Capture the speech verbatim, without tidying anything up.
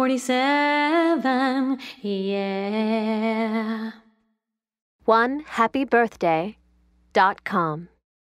forty-seven, yeah. one happy birthday dot com